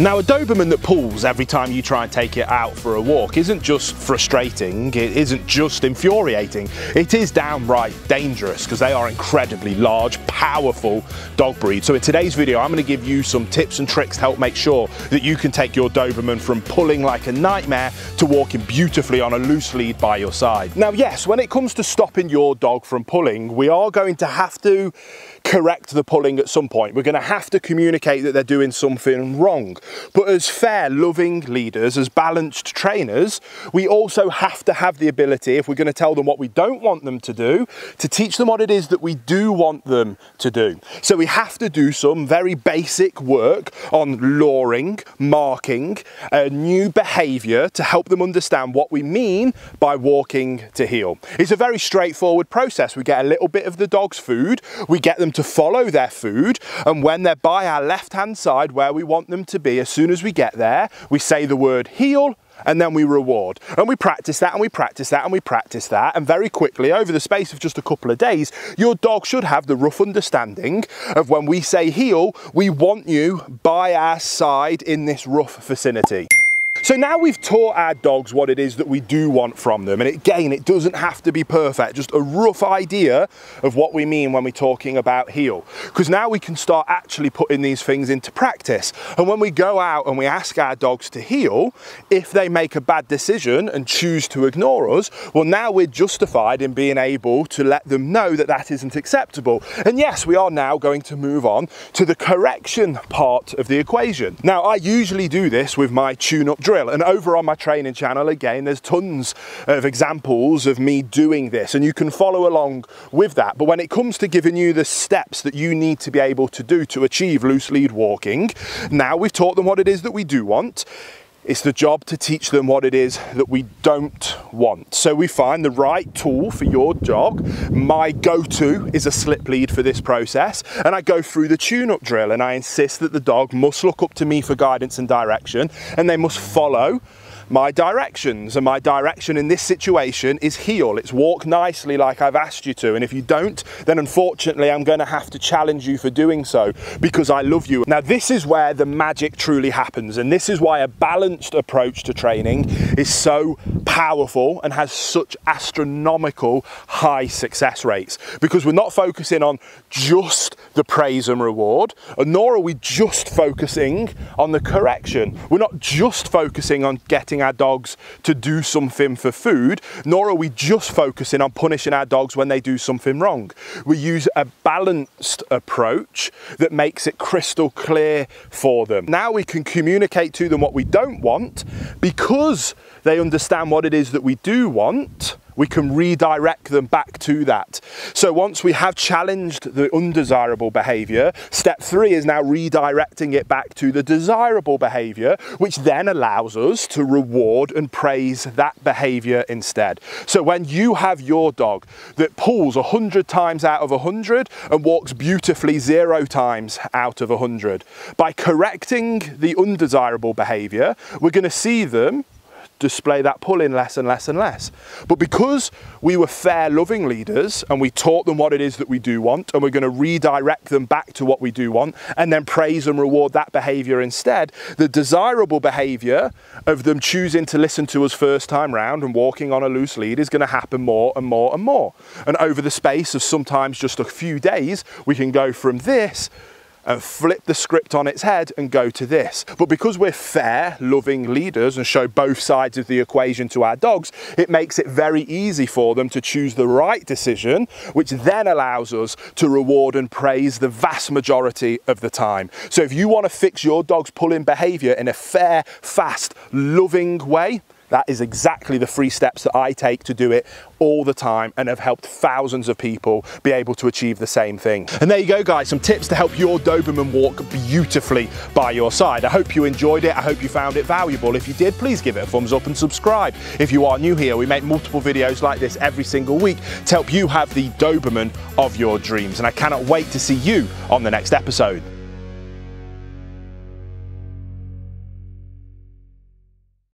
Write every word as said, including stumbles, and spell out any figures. Now, a Doberman that pulls every time you try and take it out for a walk isn't just frustrating, it isn't just infuriating, it is downright dangerous because they are incredibly large, powerful dog breed. So in today's video, I'm going to give you some tips and tricks to help make sure that you can take your Doberman from pulling like a nightmare to walking beautifully on a loose lead by your side. Now, yes, when it comes to stopping your dog from pulling, we are going to have to correct the pulling at some point. We're going to have to communicate that they're doing something wrong. But as fair, loving leaders, as balanced trainers, we also have to have the ability, if we're going to tell them what we don't want them to do, to teach them what it is that we do want them to do. So we have to do some very basic work on luring, marking, a new behaviour to help them understand what we mean by walking to heel. It's a very straightforward process. We get a little bit of the dog's food, we get them to follow their food, and when they're by our left-hand side where we want them to be, as soon as we get there, we say the word heel, and then we reward. And we practice that, and we practice that, and we practice that, and very quickly, over the space of just a couple of days, your dog should have the rough understanding of when we say heel, we want you by our side in this rough vicinity. So now we've taught our dogs what it is that we do want from them, and again, it doesn't have to be perfect, just a rough idea of what we mean when we're talking about heel, because now we can start actually putting these things into practice. And when we go out and we ask our dogs to heel, if they make a bad decision and choose to ignore us, well, now we're justified in being able to let them know that that isn't acceptable. And yes, we are now going to move on to the correction part of the equation. Now, I usually do this with my tune-up drill. And over on my training channel, again, there's tons of examples of me doing this, and you can follow along with that. But when it comes to giving you the steps that you need to be able to do to achieve loose lead walking, now we've taught them what it is that we do want. It's the job to teach them what it is that we don't want. So we find the right tool for your dog. My go-to is a slip lead for this process. And I go through the tune-up drill, and I insist that the dog must look up to me for guidance and direction, and they must follow my directions. And my direction in this situation is heel. It's walk nicely like I've asked you to, and if you don't, then unfortunately I'm going to have to challenge you for doing so, because I love you. Now, this is where the magic truly happens, and this is why a balanced approach to training is so powerful and has such astronomical high success rates, because we're not focusing on just the praise and reward, nor are we just focusing on the correction. We're not just focusing on getting our dogs to do something for food, nor are we just focusing on punishing our dogs when they do something wrong. We use a balanced approach that makes it crystal clear for them. Now we can communicate to them what we don't want, because they understand what it is that we do want. We can redirect them back to that. So once we have challenged the undesirable behavior, step three is now redirecting it back to the desirable behavior, which then allows us to reward and praise that behavior instead. So when you have your dog that pulls one hundred times out of one hundred and walks beautifully zero times out of one hundred, by correcting the undesirable behavior, we're going to see them display that pulling less and less and less. But because we were fair, loving leaders, and we taught them what it is that we do want, and we're going to redirect them back to what we do want, and then praise and reward that behavior instead, the desirable behavior of them choosing to listen to us first time round and walking on a loose lead is going to happen more and more and more. And over the space of sometimes just a few days, we can go from this and flip the script on its head and go to this. But because we're fair, loving leaders and show both sides of the equation to our dogs, it makes it very easy for them to choose the right decision, which then allows us to reward and praise the vast majority of the time. So if you want to fix your dog's pulling behavior in a fair, fast, loving way, that is exactly the three steps that I take to do it all the time, and have helped thousands of people be able to achieve the same thing. And there you go, guys, some tips to help your Doberman walk beautifully by your side. I hope you enjoyed it. I hope you found it valuable. If you did, please give it a thumbs up and subscribe. If you are new here, we make multiple videos like this every single week to help you have the Doberman of your dreams. And I cannot wait to see you on the next episode.